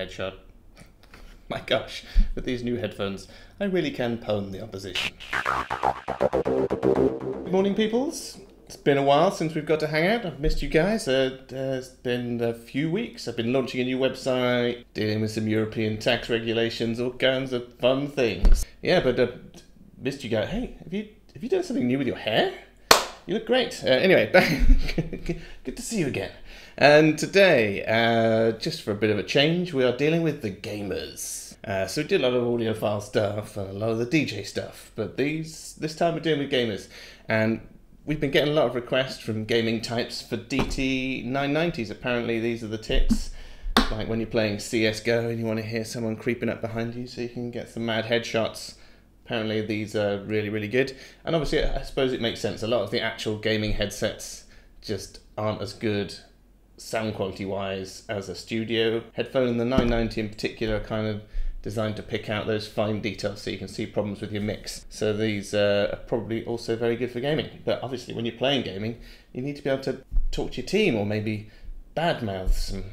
Headshot. My gosh, with these new headphones, I really can pwn the opposition. Good morning, peoples. It's been a while since we've got to hang out. I've missed you guys. It's been a few weeks. I've been launching a new website, dealing with some European tax regulations, all kinds of fun things. Yeah, but missed you guys. Hey, have you done something new with your hair? You look great. Anyway, good to see you again. And today, just for a bit of a change, we are dealing with the gamers. So we did a lot of audiophile stuff and a lot of the DJ stuff, but this time we're dealing with gamers. And we've been getting a lot of requests from gaming types for DT 990s. Apparently these are the tips, like when you're playing CSGO and you want to hear someone creeping up behind you so you can get some mad headshots. Apparently these are really, really good. And obviously, I suppose it makes sense. A lot of the actual gaming headsets just aren't as good sound quality wise as a studio headphone, and the 990 in particular are kind of designed to pick out those fine details so you can see problems with your mix. So these are probably also very good for gaming, but obviously when you're playing gaming you need to be able to talk to your team or maybe badmouth some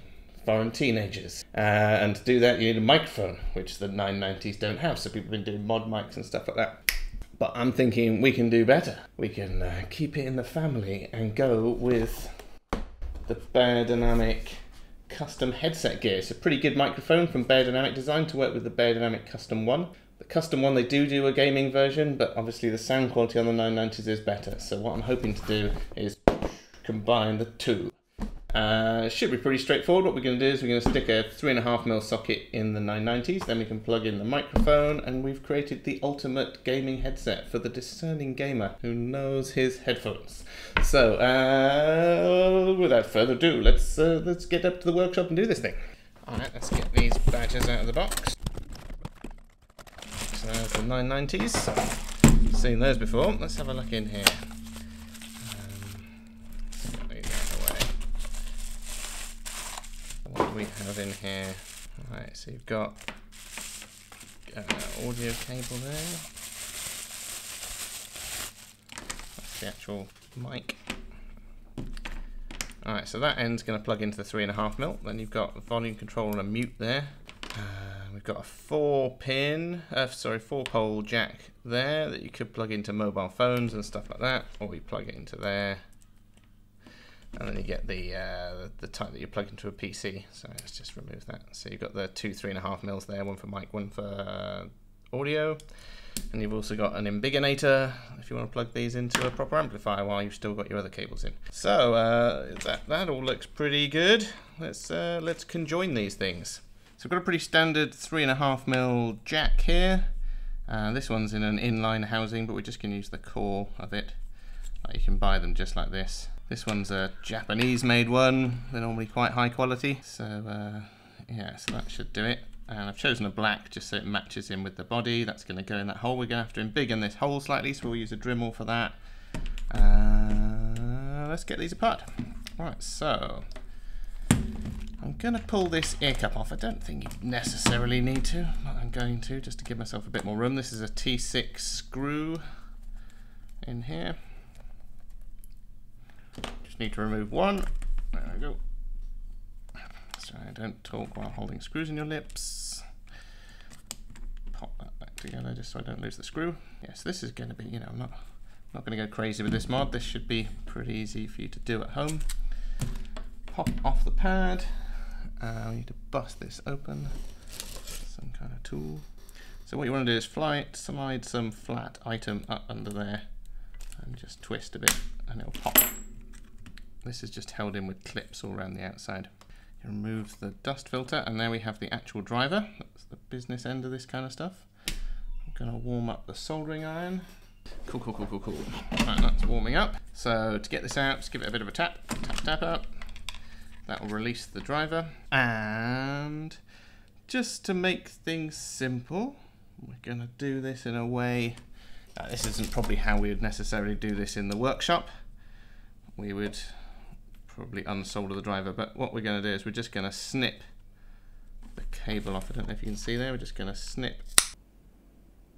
foreign teenagers, and to do that you need a microphone, which the 990s don't have, so people have been doing mod mics and stuff like that. But I'm thinking we can do better. We can keep it in the family and go with the Beyerdynamic custom headset gear. It's a pretty good microphone from Beyerdynamic, designed to work with the Beyerdynamic Custom One. The Custom One, they do a gaming version, but obviously the sound quality on the 990s is better. So what I'm hoping to do is combine the two. It should be pretty straightforward. What we're going to do is we're going to stick a 3.5mm socket in the 990s, then we can plug in the microphone, and we've created the ultimate gaming headset for the discerning gamer who knows his headphones. So without further ado, let's get up to the workshop and do this thing. Alright, let's get these badges out of the box. So there's the 990s, seen those before. Let's have a look in here. We have in here. All right, so you've got audio cable there. That's the actual mic. All right, so that end's going to plug into the 3.5mm. Then you've got volume control and a mute there. We've got a four-pole jack there that you could plug into mobile phones and stuff like that, or you plug it into there. And then you get the type that you plug into a PC. So let's just remove that. So you've got the two 3.5mm there, one for mic, one for audio. And you've also got an embiggenator if you want to plug these into a proper amplifier while you've still got your other cables in. So that all looks pretty good. Let's conjoin these things. So we've got a pretty standard 3.5mm jack here. This one's in an inline housing, but we're just going to use the core of it. You can buy them just like this. This one's a Japanese-made one. They're normally quite high quality. So yeah, so that should do it. And I've chosen a black just so it matches in with the body. That's going to go in that hole. We're going to have to embiggen this hole slightly, so we'll use a Dremel for that. Let's get these apart. Right, so I'm going to pull this ear cup off. I don't think you necessarily need to, but I'm going to just to give myself a bit more room. This is a T6 screw in here. Need to remove one. There we go. So I don't talk while holding screws in your lips. Pop that back together just so I don't lose the screw. Yes, this is going to be, you know, I'm not going to go crazy with this mod. This should be pretty easy for you to do at home. Pop off the pad. We need to bust this open. Some kind of tool. So what you want to do is slide some flat item up under there and just twist a bit and it'll pop. This is just held in with clips all around the outside. You remove the dust filter, and there we have the actual driver. That's the business end of this kind of stuff. I'm gonna warm up the soldering iron. Cool, cool, cool, cool, cool. Right, that's warming up. So to get this out, just give it a bit of a tap. Tap, tap out. That will release the driver. And just to make things simple, we're gonna do this in a way. This isn't probably how we would necessarily do this in the workshop. We would probably unsolder the driver, but what we're going to do is we're just going to snip the cable off. I don't know if you can see there, we're just going to snip.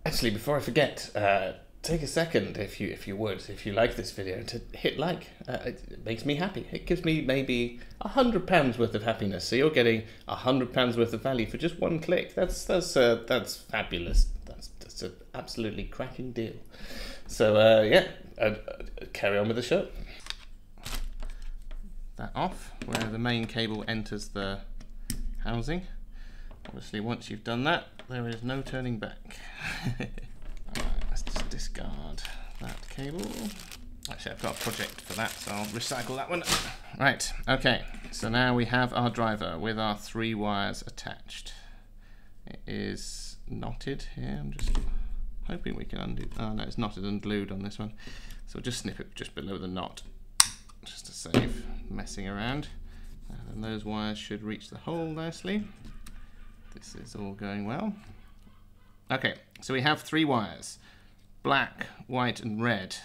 Actually, before I forget, take a second, if you like this video, to hit like. It makes me happy. It gives me maybe £100 worth of happiness. So you're getting £100 worth of value for just one click. That's fabulous. That's an absolutely cracking deal. So yeah, carry on with the show. That off, where the main cable enters the housing. Obviously, once you've done that, there is no turning back. Let's just discard that cable. Actually, I've got a project for that, so I'll recycle that one. Right, okay, so now we have our driver with our 3 wires attached. It is knotted here. I'm just hoping we can undo. Oh no, it's knotted and glued on this one. So we'll just snip it just below the knot, just to save messing around. And those wires should reach the hole nicely. This is all going well. Okay, so we have 3 wires, black, white, and red.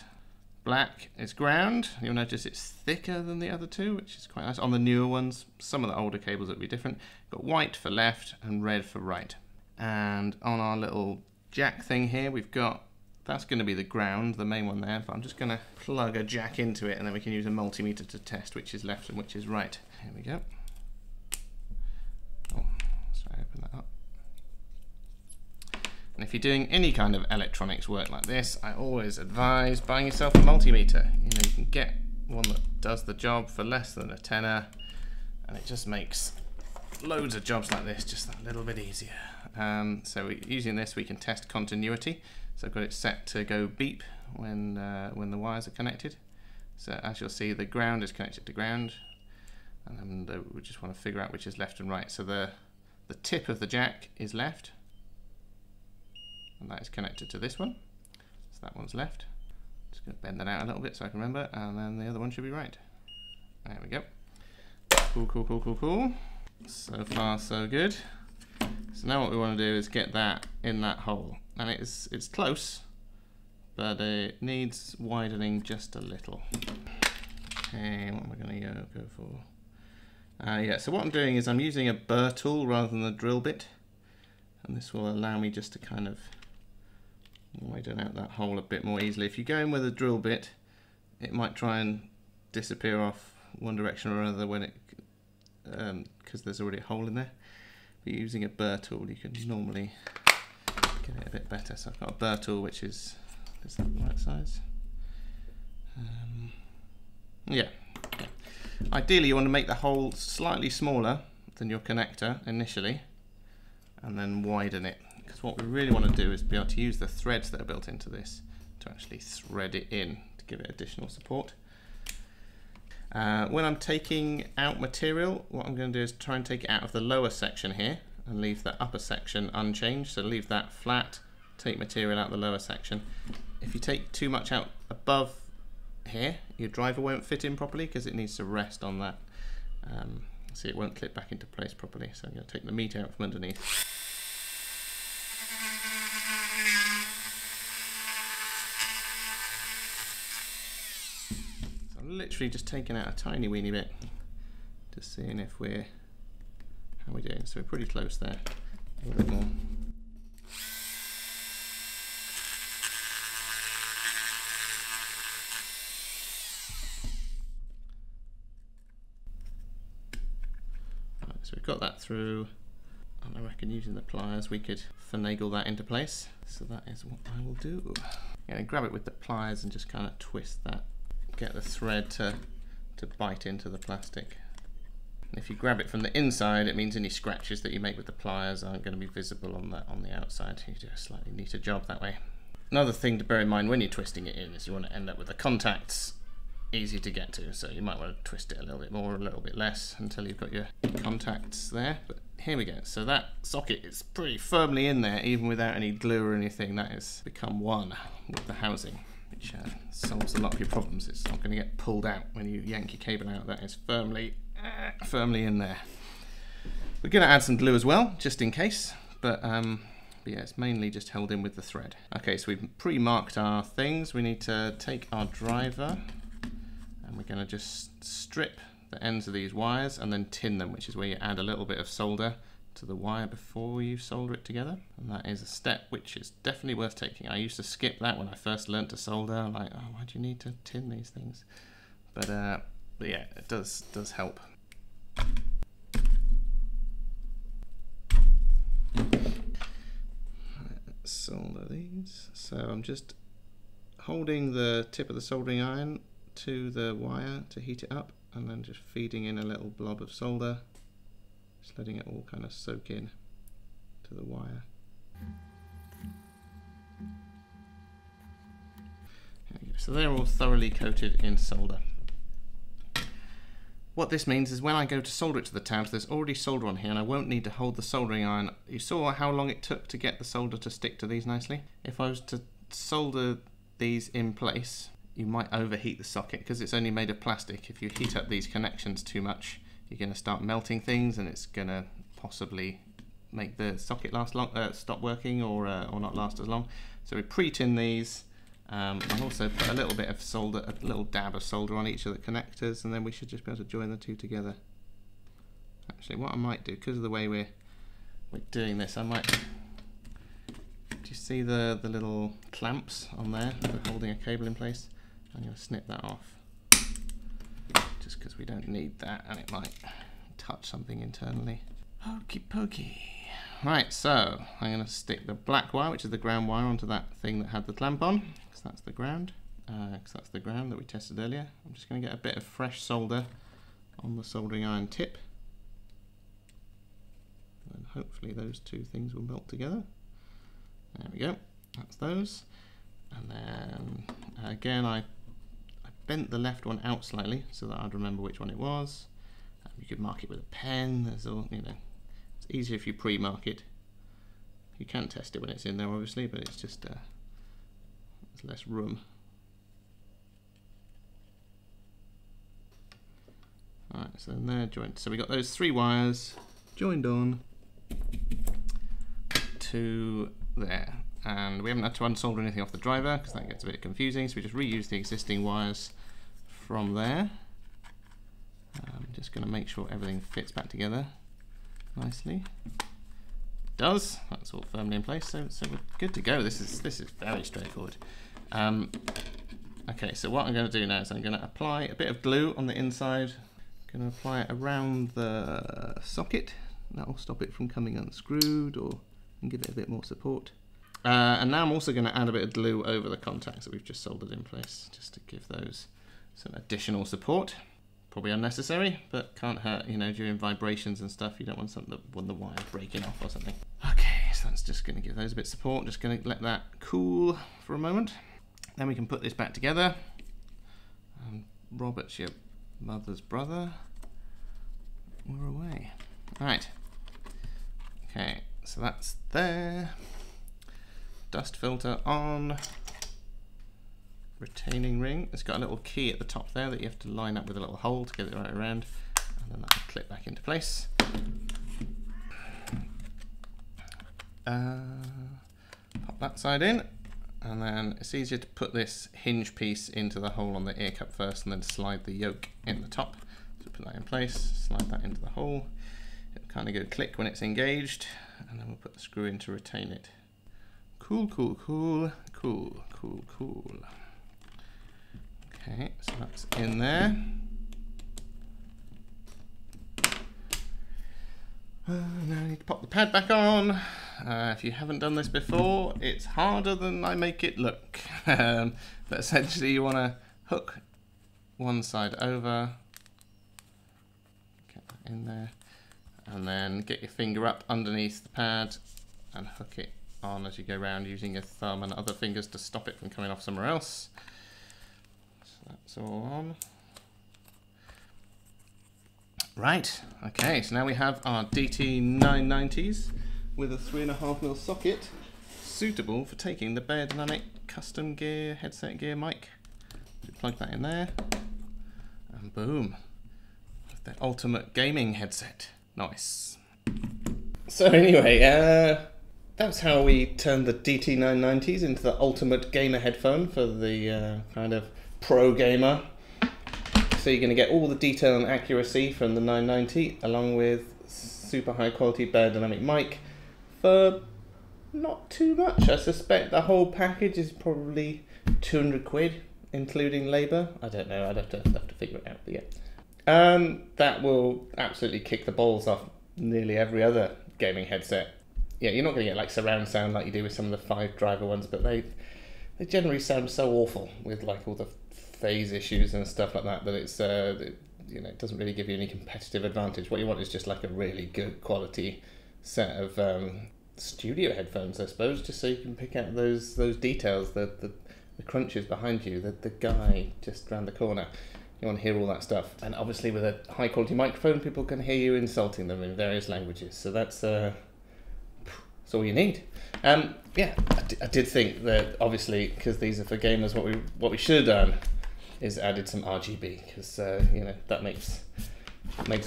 Black is ground. You'll notice it's thicker than the other 2, which is quite nice. On the newer ones, some of the older cables will be different. Got white for left and red for right. And on our little jack thing here, we've got, that's going to be the ground, the main one there, but I'm just going to plug a jack into it and then we can use a multimeter to test which is left and which is right. Here we go. Oh, sorry, open that up. And if you're doing any kind of electronics work like this, I always advise buying yourself a multimeter. You know, you can get one that does the job for less than a tenner, and it just makes loads of jobs like this just that little bit easier. So using this, we can test continuity. So I've got it set to go beep when the wires are connected. So as you'll see, the ground is connected to ground, and we just want to figure out which is left and right. So the tip of the jack is left, and that is connected to this one. So that one's left. Just going to bend that out a little bit so I can remember, and then the other one should be right. There we go. Cool, cool, cool, cool, cool. So far, so good. So now what we want to do is get that in that hole. And it's close, but it needs widening just a little. Okay, what am I going to go for? Yeah, so what I'm doing is I'm using a burr tool rather than the drill bit, and this will allow me just to kind of widen out that hole a bit more easily. If you go in with a drill bit, it might try and disappear off one direction or another when it, because there's already a hole in there. But using a burr tool, you can normally get it a bit better. So I've got a burr tool, which is that the right size? Yeah. Ideally, you want to make the hole slightly smaller than your connector initially, and then widen it. Because what we really want to do is be able to use the threads that are built into this to actually thread it in to give it additional support. When I'm taking out material, what I'm going to do is try and take it out of the lower section here and leave the upper section unchanged. So leave that flat, take material out the lower section. If you take too much out above here, your driver won't fit in properly because it needs to rest on that. So it won't clip back into place properly. So I'm going to take the meter out from underneath. So I'm literally just taking out a tiny weeny bit, just seeing if we're, how we doing? So we're pretty close there. A little bit more. Right, so we've got that through. And I reckon using the pliers we could finagle that into place. So that is what I will do. Yeah, grab it with the pliers and just kind of twist that. Get the thread to bite into the plastic. If you grab it from the inside, it means any scratches that you make with the pliers aren't going to be visible on the outside. You do a slightly neater job that way. Another thing to bear in mind when you're twisting it in is you want to end up with the contacts easy to get to. So you might want to twist it a little bit more, a little bit less until you've got your contacts there. But here we go. So that socket is pretty firmly in there, even without any glue or anything. That has become one with the housing, which solves a lot of your problems. It's not going to get pulled out when you yank your cable out. That is firmly in there. We're going to add some glue as well, just in case, but yeah, it's mainly just held in with the thread. Okay, so we've pre-marked our things. We need to take our driver and we're going to just strip the ends of these wires and then tin them, which is where you add a little bit of solder to the wire before you solder it together, and that is a step which is definitely worth taking. I used to skip that when I first learned to solder. I'm like, oh, why do you need to tin these things? But yeah, it does help. Let's solder these. So I'm just holding the tip of the soldering iron to the wire to heat it up, and then just feeding in a little blob of solder, just letting it all kind of soak in to the wire. There we go. So they're all thoroughly coated in solder. What this means is when I go to solder it to the tabs, there's already solder on here, and I won't need to hold the soldering iron. You saw how long it took to get the solder to stick to these nicely. If I was to solder these in place, you might overheat the socket because it's only made of plastic. If you heat up these connections too much, you're going to start melting things, and it's going to possibly make the socket stop working or not last as long. So we pre-tin these. I've also put a little bit of solder, a little dab of solder on each of the connectors, and then we should just be able to join the two together. Actually, what I might do, because of the way we're doing this, I might. Do you see the little clamps on there for holding a cable in place? I'm going to snip that off, just because we don't need that, and it might touch something internally. Okie pokey. Right, so I'm going to stick the black wire, which is the ground wire, onto that thing that had the clamp on, because that's the ground, that we tested earlier. I'm just going to get a bit of fresh solder on the soldering iron tip, and hopefully those two things will melt together. There we go. That's those. And then again, I bent the left one out slightly so that I'd remember which one it was. You could mark it with a pen. There's all, you know, it's easier if you pre-mark it. You can test it when it's in there, obviously, but it's just there's less room. All right, so then they're joined. So we got those three wires joined on to there, and we haven't had to unsolder anything off the driver because that gets a bit confusing. So we just reuse the existing wires from there. I'm just going to make sure everything fits back together nicely. It does. That's all firmly in place. So we're good to go. This is very straightforward. Okay. So what I'm going to do now is I'm going to apply a bit of glue on the inside. I'm going to apply it around the socket. That will stop it from coming unscrewed and give it a bit more support. And now I'm also going to add a bit of glue over the contacts that we've just soldered in place, just to give those some additional support. Probably unnecessary, but can't hurt, you know, during vibrations and stuff. You don't want something that when the wire breaking off or something. Okay, so that's just going to give those a bit of support. Just going to let that cool for a moment. Then we can put this back together. Robert's your mother's brother. We're away. All right. Okay, so that's there. Dust filter on. Retaining ring. It's got a little key at the top there that you have to line up with a little hole to get it right around, and then that'll clip back into place. Pop that side in, and then it's easier to put this hinge piece into the hole on the ear cup first and then slide the yoke in the top. So put that in place, slide that into the hole. It'll kind of go click when it's engaged, and then we'll put the screw in to retain it. Cool, cool, cool, cool, cool, cool. Okay, so that's in there. Now I need to pop the pad back on. If you haven't done this before, it's harder than I make it look. But essentially you want to hook one side over, get that in there, and then get your finger up underneath the pad and hook it on as you go around, using your thumb and other fingers to stop it from coming off somewhere else. That's all on. Right, okay, so now we have our DT 990s with a 3.5mm socket, suitable for taking the Beyerdynamic custom gear, headset gear mic. Just plug that in there, and boom, the ultimate gaming headset. Nice. So anyway, that's how we turned the DT 990s into the ultimate gamer headphone for the kind of pro gamer. So you're going to get all the detail and accuracy from the 990, along with super high quality Beyerdynamic mic for not too much. I suspect the whole package is probably 200 quid, including labour. I don't know, I'd have to figure it out, but yeah. That will absolutely kick the balls off nearly every other gaming headset. Yeah, you're not going to get like surround sound like you do with some of the 5-driver ones, but they generally sound so awful with like all the phase issues and stuff like that, that it's you know, it doesn't really give you any competitive advantage. What you want is just like a really good quality set of studio headphones, I suppose, just so you can pick out those details, the crunches behind you, the guy just round the corner. You want to hear all that stuff. And obviously with a high quality microphone, people can hear you insulting them in various languages. So that's all you need. Yeah, I did think that obviously, because these are for gamers, what we should have done is added some RGB, because you know, that makes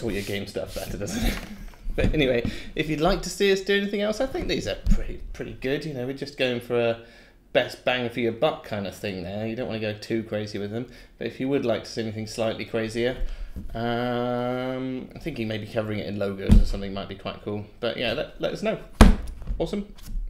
all your game stuff better, doesn't it? But anyway, if you'd like to see us do anything else, I think these are pretty good. You know, we're just going for a best bang for your buck kind of thing there. You don't want to go too crazy with them, but if you would like to see anything slightly crazier, I'm thinking maybe covering it in logos or something might be quite cool. But yeah, let us know. Awesome.